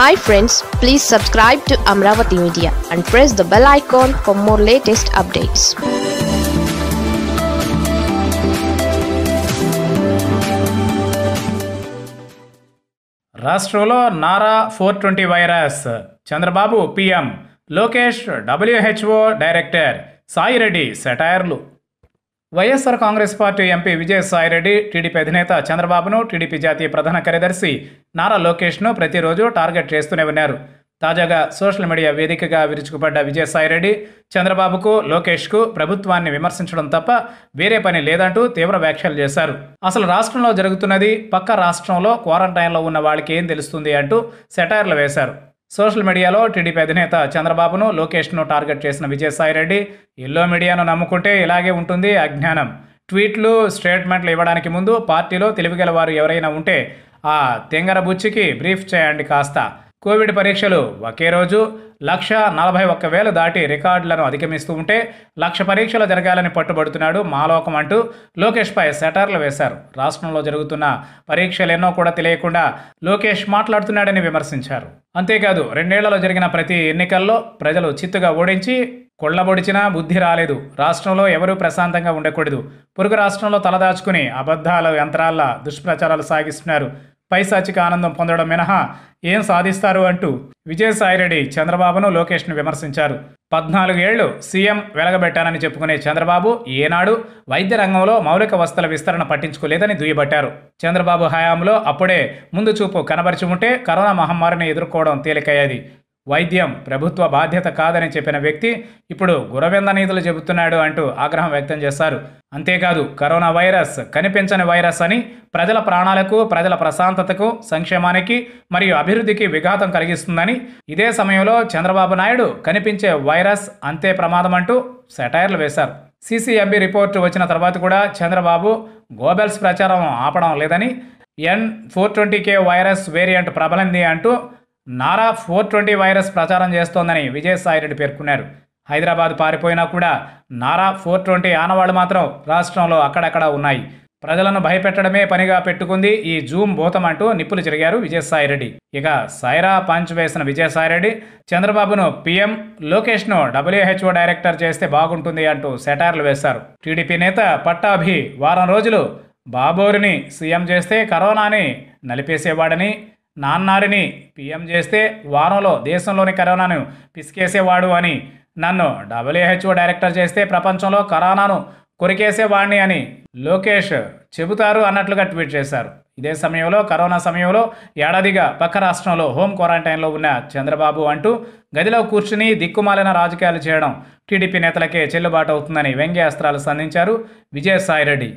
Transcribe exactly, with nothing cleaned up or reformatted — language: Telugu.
Hi friends, please subscribe to Amaravathi Media and press the bell icon for more latest updates. Rastrola Nara four twenty virus. Chandra Babu P M Lokesh W H O Director Sai Reddy satire. YSR Congress party MP Vijayasai Reddy TDP అధినేత చంద్రబాబును టీడీపీ జాతీయ ప్రధాన కార్యదర్శి నారా లోకేష్ను ప్రతిరోజు టార్గెట్ చేస్తూనే ఉన్నారు. తాజాగా సోషల్ మీడియా వేదికగా విరుచుకుపడ్డ విజయసాయిరెడ్డి చంద్రబాబుకు లోకేష్కు ప్రభుత్వాన్ని విమర్శించడం తప్ప వేరే పని లేదంటూ తీవ్ర వ్యాఖ్యలు చేశారు. అసలు రాష్ట్రంలో జరుగుతున్నది పక్క రాష్ట్రంలో క్వారంటైన్లో ఉన్న వాళ్ళకి ఏం తెలుస్తుంది అంటూ సెటైర్లు వేశారు. సోషల్ మీడియాలో టీడీపీ అధినేత చంద్రబాబును లోకేష్ను టార్గెట్ చేసిన విజయసాయిరెడ్డి ఎల్లో మీడియాను నమ్ముకుంటే ఇలాగే ఉంటుంది అజ్ఞానం. ట్వీట్లు స్టేట్మెంట్లు ఇవ్వడానికి ముందు పార్టీలో తెలివిగల వారు ఎవరైనా ఉంటే ఆ తెంగర బుచ్చికి బ్రీఫ్ చేయండి కాస్త. కోవిడ్ పరీక్షలు ఒకే రోజు లక్ష నలభై ఒక్క వేలు దాటి రికార్డులను అధిగమిస్తూ ఉంటే లక్ష పరీక్షలు జరగాలని పట్టుబడుతున్నాడు మాలోకం అంటూ లోకేష్పై సెటర్లు వేశారు. రాష్ట్రంలో జరుగుతున్న పరీక్షలెన్నో కూడా తెలియకుండా లోకేష్ మాట్లాడుతున్నాడని విమర్శించారు. అంతేకాదు రెండేళ్లలో జరిగిన ప్రతి ఎన్నికల్లో ప్రజలు చిత్తుగా ఓడించి కొళ్ళబొడిచినా బుద్ధి రాలేదు. రాష్ట్రంలో ఎవరూ ప్రశాంతంగా ఉండకూడదు. పొరుగు రాష్ట్రంలో తలదాచుకుని అబద్ధాల యంత్రాల్లా దుష్ప్రచారాలు సాగిస్తున్నారు. పైశాచిక ఆనందం పొందడం మినహా ఏం సాధిస్తారు అంటూ విజయసాయిరెడ్డి చంద్రబాబును లోకేష్ను విమర్శించారు. పద్నాలుగేళ్లు సీఎం వెలగబెట్టానని చెప్పుకునే చంద్రబాబు ఏనాడు వైద్య రంగంలో మౌలిక వసతుల విస్తరణ పట్టించుకోలేదని దుయ్యబట్టారు. చంద్రబాబు హయాంలో అప్పుడే ముందు చూపు కనబరిచి ఉంటే కరోనా మహమ్మారిని ఎదుర్కోవడం తేలికయ్యేది. వైద్యం ప్రభుత్వ బాధ్యత కాదని చెప్పిన వ్యక్తి ఇప్పుడు గురవింద నీతులు చెబుతున్నాడు అంటూ ఆగ్రహం వ్యక్తం చేశారు. అంతేకాదు కరోనా వైరస్ కనిపించని వైరస్ అని ప్రజల ప్రాణాలకు, ప్రజల ప్రశాంతతకు, సంక్షేమానికి మరియు అభివృద్ధికి విఘాతం కలిగిస్తుందని, ఇదే సమయంలో చంద్రబాబు నాయుడు కనిపించే వైరస్ అంతే ప్రమాదం అంటూ సెటైర్లు వేశారు. సీసీఎంబీ రిపోర్టు వచ్చిన తర్వాత కూడా చంద్రబాబు గోబెల్స్ ప్రచారం ఆపడం లేదని, N four twenty K virus variant ప్రబలింది అంటూ నారా ఫోర్ ట్వంటీ వైరస్ ప్రచారం చేస్తోందని విజయసాయిరెడ్డి పేర్కొన్నారు. హైదరాబాద్ పారిపోయినా కూడా నారా ఫోర్ ట్వంటీ ఆనవాళ్లు మాత్రం రాష్ట్రంలో అక్కడక్కడ ఉన్నాయి. ప్రజలను భయపెట్టడమే పనిగా పెట్టుకుంది ఈ జూమ్ భూతం అంటూ నిప్పులు చెరిగారు విజయసాయిరెడ్డి. ఇక సైరా పంచ్ వేసిన విజయసాయిరెడ్డి చంద్రబాబును పీఎం లోకేష్ను డబ్ల్యూహెచ్ఓ డైరెక్టర్ చేస్తే బాగుంటుంది అంటూ సెటైర్లు వేశారు. టీడీపీ నేత పట్టాభి వారం రోజులు బాబోరిని సీఎం చేస్తే కరోనాని నలిపేసేవాడని, నాన్నారిని పీఎం చేస్తే వారంలో దేశంలోని కరోనాను పిసికేసేవాడు అని, నన్ను డబ్ల్యూహెచ్ఓ డైరెక్టర్ చేస్తే ప్రపంచంలో కరోనాను కొరికేసేవాడిని అని లోకేష్ చెబుతారు అన్నట్లుగా ట్వీట్ చేశారు. ఇదే సమయంలో కరోనా సమయంలో ఏడాదిగా పక్క రాష్ట్రంలో హోం క్వారంటైన్లో ఉన్న చంద్రబాబు అంటూ గదిలో కూర్చుని దిక్కుమాలిన రాజకీయాలు చేయడం టీడీపీ నేతలకే చెల్లుబాటు అవుతుందని వ్యంగ్యాస్త్రాలు సంధించారు విజయసాయిరెడ్డి.